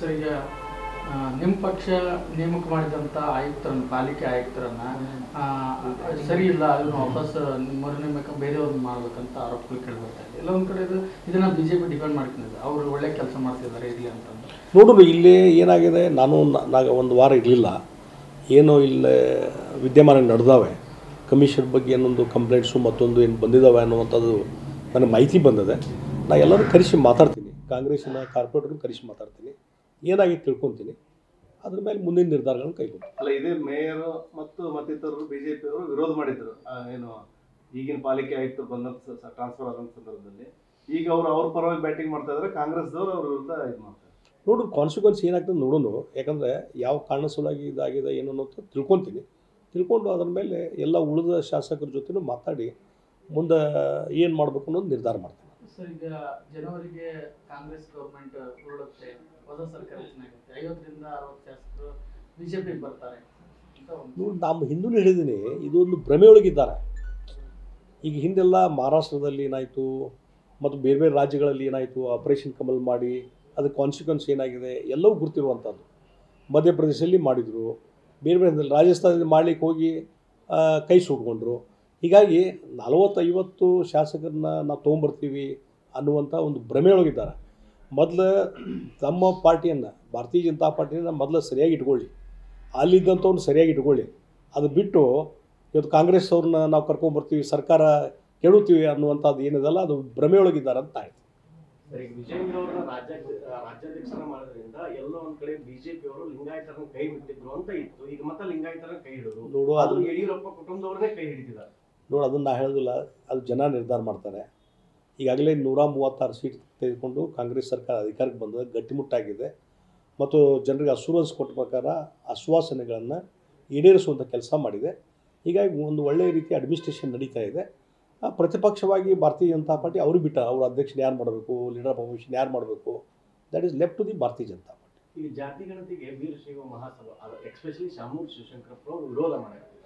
sir ಈಗ ನಿಮ್ಮ ಪಕ್ಷ ನೇಮಕ ಮಾಡಿದಂತ ಆಯುಕ್ತರನ್ನ ಪಾಲಿಕೆ ಆಯುಕ್ತರನ್ನ ಸರಿ ಇಲ್ಲ ಅದನ್ನ ವಾಪಸ್ ಮರು ನೇಮಕ ಬೇರೆಯವ್ರನ್ನ ಮಾಡಬೇಕು ಅಂತ ಆರೋಪಗಳು ಕೇಳಿಬಿಡ್ತಾರೆ ಎಲ್ಲ ಒಂದು ಕಡೆ ಇದನ್ನ ಬಿಜೆಪಿ ಡಿಫೆಂಡ್ ಮಾಡ್ತಿದ್ದಾರೆ ಅವರು ಒಳ್ಳೆ ಕೆಲಸ ಮಾಡ್ತಿದ್ದಾರೆ ಇರಲಿ ಅಂತ ನೋಡೋಣ ಇಲ್ಲಿ ಏನಾಗಿದೆ ನಾನು ಒಂದು ವಾರ ಇರಲಿಲ್ಲ ಏನೋ ಇಲ್ಲ ವಿದ್ಯಮಾನ ನಡೆದಾವೆ ಕಮಿಷನ್ ಬಗ್ಗೆ ಏನೊಂದು ಕಂಪ್ಲೇಂಟ್ಸು ಮತ್ತೊಂದು ಏನು ಬಂದಿದ್ದಾವೆ ಅನ್ನುವಂಥದ್ದು ನನಗೆ ಮಾಹಿತಿ ಬಂದಿದೆ ನಾನು ಎಲ್ಲರೂ ಕರೆಸಿ ಮಾತಾಡ್ತೀನಿ ಕಾಂಗ್ರೆಸ್ನ ಕಾರ್ಪೊರೇಟ್ರು ಕರೆಸಿ ಮಾತಾಡ್ತೀನಿ ಏನಾಗಿತ್ತು ತಿಳ್ಕೊಂತೀನಿ ಅದರ ಮೇಲೆ ಮುಂದಿನ ನಿರ್ಧಾರಗಳನ್ನು ಕೈಗೊಳ್ತೀನಿ ಅಲ್ಲ ಇದೇ ಮೇಯರ್ ಮತ್ತು ಮತ್ತಿತರರು ಬಿಜೆಪಿ ಅವರು ವಿರೋಧ ಮಾಡಿದ್ರು ಏನು ಈಗಿನ ಪಾಲಿಕೆ ಆಯುಕ್ತರು ಬಂದಂತ ಟ್ರಾನ್ಸ್ಫರ್ ಆದಂತ ಸಂದರ್ಭದಲ್ಲಿ ಈಗ ಅವರು ಅವ್ರ ಪರವಾಗಿ ಬ್ಯಾಟಿಂಗ್ ಮಾಡ್ತಾ ಇದ್ದಾರೆ ಕಾಂಗ್ರೆಸ್ದವರು ಅವ್ರ ವಿರುದ್ಧ ಇದು ಮಾಡ್ತಾರೆ ನೋಡು ಕಾನ್ಸಿಕ್ವೆನ್ಸ್ ಏನಾಗ್ತದೆ ನೋಡೋಣ ಯಾಕಂದರೆ ಯಾವ ಕಾರಣ ಸಲುವಾಗಿ ಇದಾಗಿದೆ ಏನು ಅನ್ನೋದು ತಿಳ್ಕೊತೀನಿ ತಿಳ್ಕೊಂಡು ಅದರ ಮೇಲೆ ಎಲ್ಲ ಉಳಿದ ಶಾಸಕರ ಜೊತೆನೂ ಮಾತಾಡಿ ಮುಂದೆ ಏನು ಮಾಡಬೇಕು ಅನ್ನೋದು ನಿರ್ಧಾರ ಮಾಡ್ತೀನಿ ಸರ್ ಈಗ ಜನವರಿಗೆ ಕಾಂಗ್ರೆಸ್ ಗೌರ್ಮೆಂಟ್ ಉರುಳುತ್ತೆ ಹೊಸ ಸರ್ಕಾರ ರಚನೆ ಆಗುತ್ತೆ 50ರಿಂದ 60 ಶಾಸಕರು ಬಿಜೆಪಿಗೆ ಬರ್ತಾರೆ ನಾನು ಹಿಂದೂ ಹೇಳಿದ್ದೀನಿ ಇದೊಂದು ಭ್ರಮೆಯೊಳಗಿದ್ದಾರೆ ಈಗ ಹಿಂದೆಲ್ಲ ಮಹಾರಾಷ್ಟ್ರದಲ್ಲಿ ಏನಾಯಿತು ಮತ್ತು ಬೇರೆ ಬೇರೆ ರಾಜ್ಯಗಳಲ್ಲಿ ಏನಾಯಿತು ಆಪರೇಷನ್ ಕಮಲ್ ಮಾಡಿ ಅದಕ್ಕೆ ಕಾನ್ಸಿಕ್ವೆನ್ಸ್ ಏನಾಗಿದೆ ಎಲ್ಲವೂ ಗುರುತಿರುವಂಥದ್ದು ಮಧ್ಯಪ್ರದೇಶದಲ್ಲಿ ಮಾಡಿದರು ಬೇರೆ ಬೇರೆ ರಾಜಸ್ಥಾನದಲ್ಲಿ ಮಾಡಲಿಕ್ಕೆ ಹೋಗಿ ಕೈ ಸುಟ್ಕೊಂಡ್ರು ಹೀಗಾಗಿ 40-50 ಶಾಸಕರನ್ನ ನಾವು ತೊಗೊಂಬರ್ತೀವಿ ಅನ್ನುವಂಥ ಒಂದು ಭ್ರಮೆಯೊಳಗಿದ್ದಾರೆ ಮೊದಲು ತಮ್ಮ ಪಾರ್ಟಿಯನ್ನು ಭಾರತೀಯ ಜನತಾ ಪಾರ್ಟಿಯನ್ನು ಮೊದಲು ಸರಿಯಾಗಿ ಇಟ್ಕೊಳ್ಳಿ ಅಲ್ಲಿದ್ದಂಥವ್ನು ಸರಿಯಾಗಿ ಇಟ್ಕೊಳ್ಳಿ ಅದು ಬಿಟ್ಟು ಇವತ್ತು ಕಾಂಗ್ರೆಸ್ ಅವ್ರನ್ನ ನಾವು ಕರ್ಕೊಂಡ್ಬರ್ತೀವಿ ಸರ್ಕಾರ ಕೆಡುತ್ತೀವಿ ಅನ್ನುವಂಥದ್ದು ಏನಿದೆಲ್ಲ ಅದು ಭ್ರಮೆಯೊಳಗಿದ್ದಾರೆ ಅಂತ ಆಯಿತು ವಿಜಯೇಂದ್ರವರ ರಾಜ್ಯಾಧ್ಯಕ್ಷರ ಮಾಡೋದ್ರಿಂದ ಎಲ್ಲೋ ಒಂದು ಕಡೆ ಬಿಜೆಪಿ ಅವರು ಲಿಂಗಾಯತರನ್ನ ಕೈ ಬಿಟ್ಟಿದ್ರು ಅಂತ ಇತ್ತು ಈಗ ಮತ್ತೆ ಲಿಂಗಾಯತರ ಕೈ ಹಿಡಿದ್ರು ನೋಡು ಅದು ಯಡಿಯೂರಪ್ಪ ಕುಟುಂಬದವ್ರನ್ನೇ ಕೈ ಹಿಡಿದಿದ್ದಾರೆ ನೋಡು ಅದನ್ನು ನಾ ಹೇಳೋದಿಲ್ಲ ಅದು ಜನ ನಿರ್ಧಾರ ಮಾಡ್ತಾರೆ ಈಗಾಗಲೇ 136 ಸೀಟ್ ತೆಗೆದುಕೊಂಡು ಕಾಂಗ್ರೆಸ್ ಸರ್ಕಾರ ಅಧಿಕಾರಕ್ಕೆ ಬಂದ ಗಟ್ಟಿಮುಟ್ಟಾಗಿದೆ ಮತ್ತು ಜನರಿಗೆ ಅಶ್ಯೂರೆನ್ಸ್ ಕೊಟ್ಟ ಪ್ರಕಾರ ಆಶ್ವಾಸನೆಗಳನ್ನು ಈಡೇರಿಸುವಂಥ ಕೆಲಸ ಮಾಡಿದೆ ಹೀಗಾಗಿ ಒಂದು ಒಳ್ಳೆಯ ರೀತಿ ಅಡ್ಮಿನಿಸ್ಟ್ರೇಷನ್ ನಡೀತಾ ಇದೆ ಪ್ರತಿಪಕ್ಷವಾಗಿ ಭಾರತೀಯ ಜನತಾ ಪಾರ್ಟಿ ಅವರು ಬಿಟ್ಟ ಅವ್ರ ಅಧ್ಯಕ್ಷನ ಯಾರು ಮಾಡಬೇಕು ಲೀಡರ್ ಆಫ್ ಅಪೋಸಿಷನ್ ಯಾರು ಮಾಡಬೇಕು that is left to the Bharatiya Janata party ಇಲ್ಲಿ ಜಾತಿ ಗಣತಿಗೆ ವೀರಶೈವ ಮಹಾಸಭಾ ಎಸ್ಪೆಷಲಿ ಶಾಮೂರು ಶಿವಶಂಕರಪ್ಪ ಅವರು ವಿರೋಧ ಮಾಡಿದ್ದಾರೆ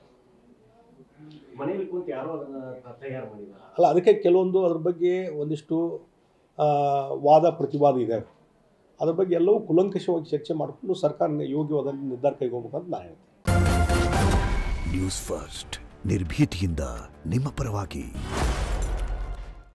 ಮನೆಯಲ್ಲಿ ಕುಂತು ಯಾರೋ ಅದನ್ನು ತಯಾರು ಮಾಡಿಲ್ಲ ಅಲ್ಲ ಅದಕ್ಕೆ ಕೆಲವೊಂದು ಅದ್ರ ಬಗ್ಗೆ ಒಂದಿಷ್ಟು ವಾದ ಪ್ರತಿವಾದ ಇದೆ ಅದ್ರ ಬಗ್ಗೆ ಎಲ್ಲವೂ ಕೂಲಂಕಷವಾಗಿ ಚರ್ಚೆ ಮಾಡಿಕೊಂಡು ಸರ್ಕಾರ ಯೋಗ್ಯವಾದ ನಿರ್ಧಾರ ಕೈಗೊಳ್ಳಬೇಕಂತ ನಾನು ಹೇಳ್ತೀನಿ ನ್ಯೂಸ್ ಫಸ್ಟ್ ನಿರ್ಭೀತಿಯಿಂದ ನಿಮ್ಮ ಪರವಾಗಿ